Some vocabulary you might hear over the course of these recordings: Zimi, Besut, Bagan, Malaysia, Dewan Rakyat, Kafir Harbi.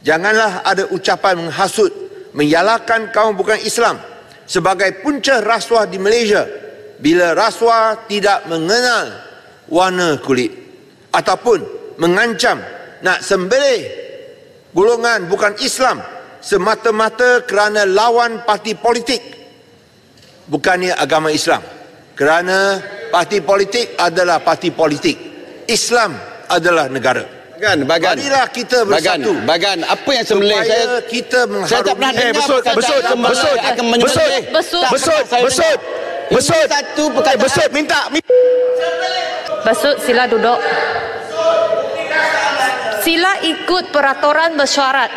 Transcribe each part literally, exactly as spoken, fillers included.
Janganlah ada ucapan menghasut, menyalahkan kaum bukan Islam sebagai punca rasuah di Malaysia bila rasuah tidak mengenal warna kulit, ataupun mengancam nak sembelih golongan bukan Islam semata-mata kerana lawan parti politik, bukannya agama Islam. Kerana parti politik adalah parti politik, Islam adalah negara. Bagan, bagan. Marilah kita bersatu. Bagan, bagan. Apa yang sembelih saya? Kita mengharumkan. Eh, besut, besut, besut, besut, besut, besut, besut. Satu perkara. Besut, minta. Besut, sila duduk. Sila ikut peraturan bersyarat.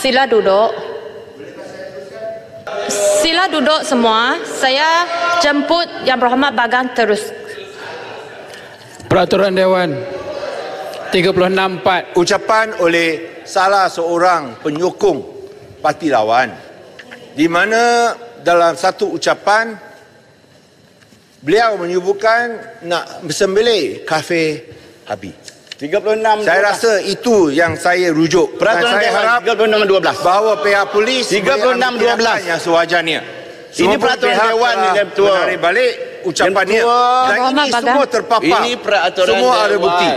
Sila duduk. Sila duduk semua. Saya jemput Yang Berhormat Bagan terus. Peraturan Dewan tiga puluh enam empat. Ucapan oleh salah seorang penyokong parti lawan, di mana dalam satu ucapan beliau menyebutkan nak sembelih Kafir Harbi. tiga puluh enam saya rasa itu yang saya rujuk. Peraturan saya harap tiga puluh enam dua belas bahawa pihak polis tiga puluh enam dua belas yang sewajarnya. Ini peraturan Dewan yang menarik balik ucapannya, dan ini semua terpapar, ini semua ada bukti.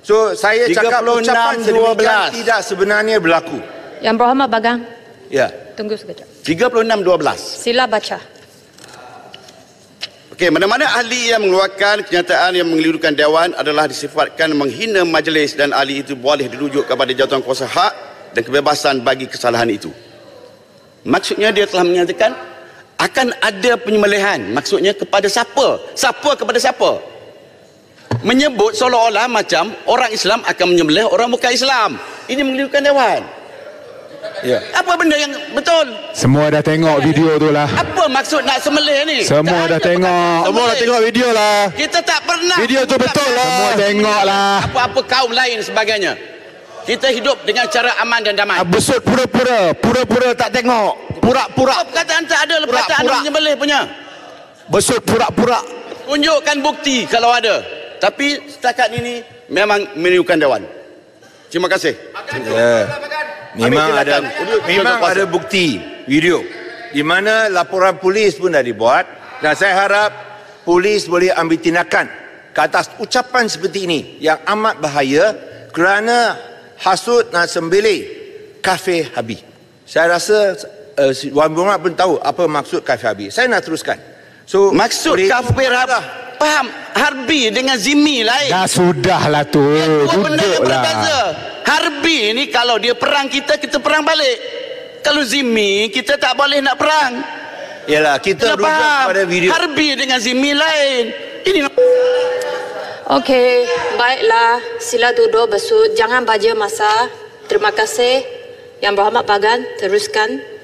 So saya cakap ucapan sedemikian tidak sebenarnya berlaku. Yang Berhormat Bagan, ya, tunggu sekejap. tiga puluh enam dua belas, sila baca. Okey, mana-mana ahli yang mengeluarkan kenyataan yang mengelirukan Dewan adalah disifatkan menghina majlis, dan ahli itu boleh dirujuk kepada jawatan kuasa hak dan kebebasan bagi kesalahan itu. Maksudnya dia telah menyatakan akan ada penyembelihan, maksudnya kepada siapa? Siapa kepada siapa? Menyebut seolah-olah macam orang Islam akan menyembelih orang bukan Islam. Ini mengelirukan Dewan. Ya. Apa benda yang betul? Semua dah tengok video tu lah. Apa maksud nak sembelih ni? Semua tak dah tengok. Semua dah tengok video lah. Kita tak pernah. Video tu betul lah. Semua tengok lah. Apa-apa kaum lain sebagainya. Kita hidup dengan cara aman dan damai. Besut pura-pura, pura-pura tak tengok, pura-pura. Apa perkataan tak ada, perkataan menyembelih punya. Besut pura-pura. Tunjukkan bukti kalau ada. Tapi setakat ini memang meniukan Dewan. Terima kasih. Ya. Memang ada, memang ada bukti video di mana laporan polis pun dah dibuat, dan saya harap polis boleh ambil tindakan ke atas ucapan seperti ini yang amat bahaya kerana hasut nak sembelih Kafir Harbi. Saya rasa uh, Wan Berhormat pun tahu apa maksud Kafir Harbi. Saya nak teruskan. So maksud Kafir Harbi, faham Harbi dengan Zimi lain. Dah sudahlah tu. Duduklah. Harbi ni kalau dia perang kita, kita perang balik. Kalau Zimi kita tak boleh nak perang. Yalah, kita rujuk pada video. Harbi dengan Zimi lain. Ini okey, baiklah. Sila duduk, besut. Jangan baja masa. Terima kasih. Yang Berhormat Bagan, teruskan.